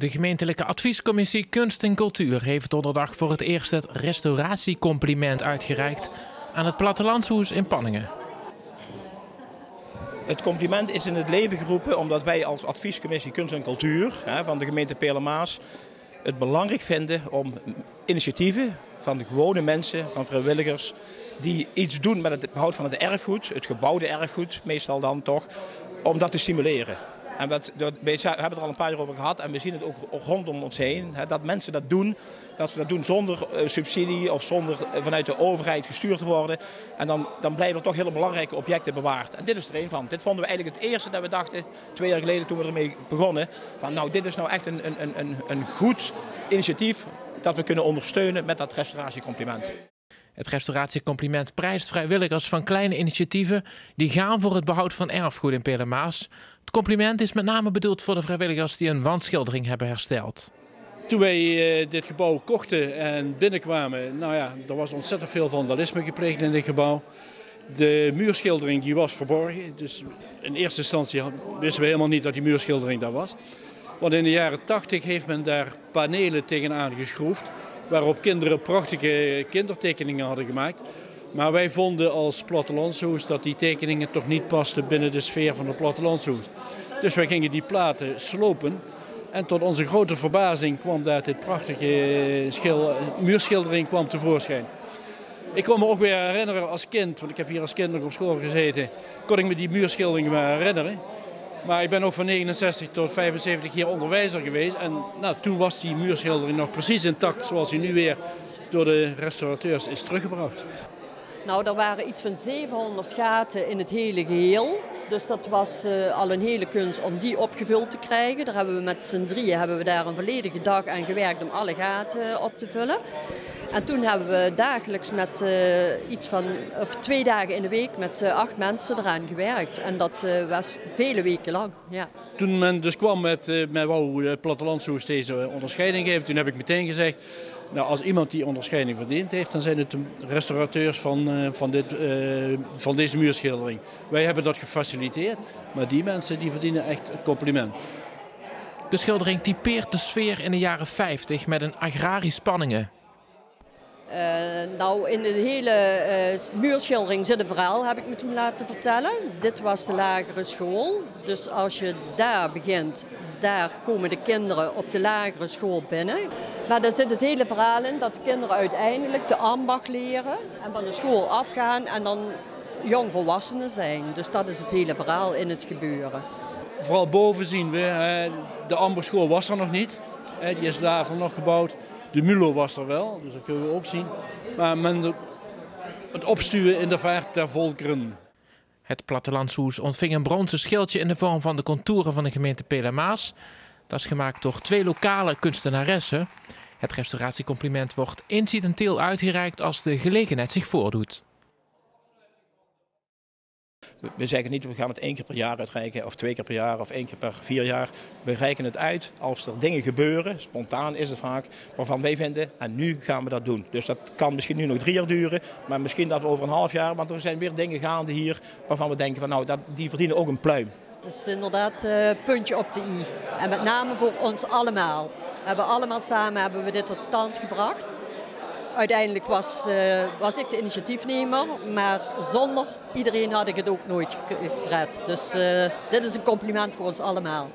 De gemeentelijke adviescommissie Kunst en Cultuur heeft donderdag voor het eerst het restauratiecompliment uitgereikt aan het Plattelandshuis in Panningen. Het compliment is in het leven geroepen omdat wij als adviescommissie Kunst en Cultuur van de gemeente Peel en Maas het belangrijk vinden om initiatieven van de gewone mensen, van vrijwilligers, die iets doen met het behoud van het erfgoed, het gebouwde erfgoed meestal dan toch, om dat te stimuleren. En we hebben het er al een paar jaar over gehad en we zien het ook rondom ons heen. Dat mensen dat doen, dat ze dat doen zonder subsidie of zonder vanuit de overheid gestuurd te worden. En dan blijven er toch hele belangrijke objecten bewaard. En dit is er een van. Dit vonden we eigenlijk het eerste dat we dachten, 2 jaar geleden toen we ermee begonnen. Van nou, dit is nou echt een goed initiatief dat we kunnen ondersteunen met dat restauratiecompliment. Het restauratiecompliment prijst vrijwilligers van kleine initiatieven die gaan voor het behoud van erfgoed in Peel en Maas. Het compliment is met name bedoeld voor de vrijwilligers die een wandschildering hebben hersteld. Toen wij dit gebouw kochten en binnenkwamen, nou ja, er was ontzettend veel vandalisme gepleegd in dit gebouw. De muurschildering die was verborgen, dus in eerste instantie wisten we helemaal niet dat die muurschildering daar was. Want in de jaren 80 heeft men daar panelen tegenaan geschroefd, waarop kinderen prachtige kindertekeningen hadden gemaakt. Maar wij vonden als Plattelandshuis dat die tekeningen toch niet pasten binnen de sfeer van het Plattelandshuis. Dus wij gingen die platen slopen en tot onze grote verbazing kwam daar dit prachtige muurschildering kwam tevoorschijn. Ik kon me ook weer herinneren als kind, want ik heb hier als kind nog op school gezeten, kon ik me die muurschildering weer herinneren. Maar ik ben ook van 69 tot 75 hier onderwijzer geweest en nou, toen was die muurschildering nog precies intact zoals die nu weer door de restaurateurs is teruggebracht. Nou, er waren iets van 700 gaten in het hele geheel. Dus dat was al een hele kunst om die opgevuld te krijgen. Daar hebben we met z'n drieën daar een volledige dag aan gewerkt om alle gaten op te vullen. En toen hebben we dagelijks met 2 dagen in de week met 8 mensen eraan gewerkt. En dat was vele weken lang. Ja. Toen men dus kwam met wou Plattelandshuis deze onderscheiding geven, toen heb ik meteen gezegd, nou, als iemand die onderscheiding verdiend heeft, dan zijn het de restaurateurs van deze muurschildering. Wij hebben dat gefaciliteerd, maar die mensen die verdienen echt het compliment. De schildering typeert de sfeer in de jaren 50 met een agrarisch Panningen. Nou, in de hele muurschildering zit een verhaal, heb ik me toen laten vertellen. Dit was de lagere school, dus als je daar begint, daar komen de kinderen op de lagere school binnen. Maar daar zit het hele verhaal in dat de kinderen uiteindelijk de ambacht leren en van de school afgaan en dan jongvolwassenen zijn. Dus dat is het hele verhaal in het gebeuren. Vooral boven zien we, de ambachtschool was er nog niet, die is later nog gebouwd. De Mulo was er wel, dus dat kunnen we ook zien. Maar het opstuwen in de vaart der volkeren. Het Plattelandshuis ontving een bronzen schildje in de vorm van de contouren van de gemeente Peel en Maas. Dat is gemaakt door 2 lokale kunstenaressen. Het restauratiecompliment wordt incidenteel uitgereikt als de gelegenheid zich voordoet. We zeggen niet, we gaan het 1 keer per jaar uitreiken, of 2 keer per jaar, of 1 keer per 4 jaar. We reiken het uit als er dingen gebeuren, spontaan is het vaak, waarvan wij vinden, en nu gaan we dat doen. Dus dat kan misschien nu nog 3 jaar duren, maar misschien dat we over een half jaar, want er zijn weer dingen gaande hier waarvan we denken, van, nou, die verdienen ook een pluim. Het is inderdaad puntje op de i. En met name voor ons allemaal. Allemaal samen hebben we dit tot stand gebracht. Uiteindelijk was ik de initiatiefnemer, maar zonder iedereen had ik het ook nooit gered. Dus dit is een compliment voor ons allemaal.